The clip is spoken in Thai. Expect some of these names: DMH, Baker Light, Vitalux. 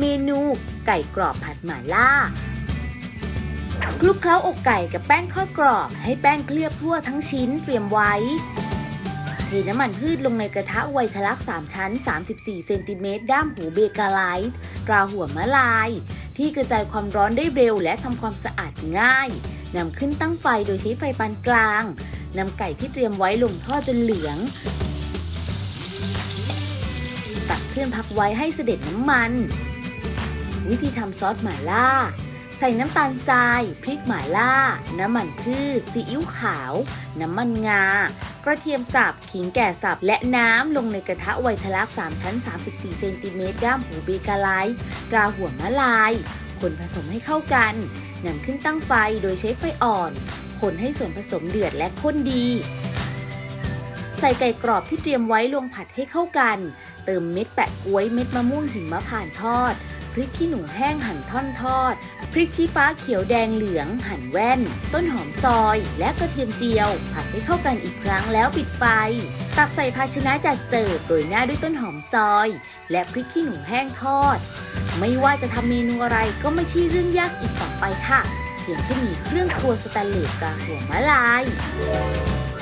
เมนูไก่กรอบผัดหม่าล่าคลุกเคล้าอกไก่กับแป้งข้าวกรอบให้แป้งเคลือบทั่วทั้งชิ้นเตรียมไว้เทน้ำมันพืชลงในกระทะ Vitalux 3 ชั้น 34 เซนติเมตรด้ามหูเบเกอร์ไลท์กราหัวมะลายที่กระจายความร้อนได้เร็วและทำความสะอาดง่ายนำขึ้นตั้งไฟโดยใช้ไฟปานกลางนำไก่ที่เตรียมไว้ลงทอดจนเหลืองตักเครื่องพักไว้ให้เสด็จน้ำมันวิธีทำซอสหม่าล่าใส่น้ำตาลทรายพริกหม่าล่าน้ำมันพืชซีอิ๊วขาวน้ำมันงากระเทียมสับขิงแก่สับและน้ำลงในกระทะ Vitalux 3 ชั้น 34 เซนติเมตรด้ามหูเบเกอร์ไลท์กราหัวมะลายคนผสมให้เข้ากันนำขึ้นตั้งไฟโดยใช้ไฟอ่อนคนให้ส่วนผสมเดือดและข้นดีใส่ไก่กรอบที่เตรียมไว้ลงผัดให้เข้ากันเติมเม็ดแปะก๊วยเม็ดมะม่วงหิมพานต์ทอดพริกขี้หนูแห้งหั่นท่อนทอดพริกชี้ฟ้าเขียวแดงเหลืองหั่นแว่นต้นหอมซอยและกระเทียมเจียวผัดให้เข้ากันอีกครั้งแล้วปิดไฟตักใส่ภาชนะจัดเสิร์ฟโรยหน้าด้วยต้นหอมซอยและพริกขี้หนูแห้งทอดไม่ว่าจะทำเมนูอะไรก็ไม่ใช่เรื่องยากอีกต่อไปค่ะเพียงแค่มีเครื่องครัวสแตนเลสกราหัวมะลาย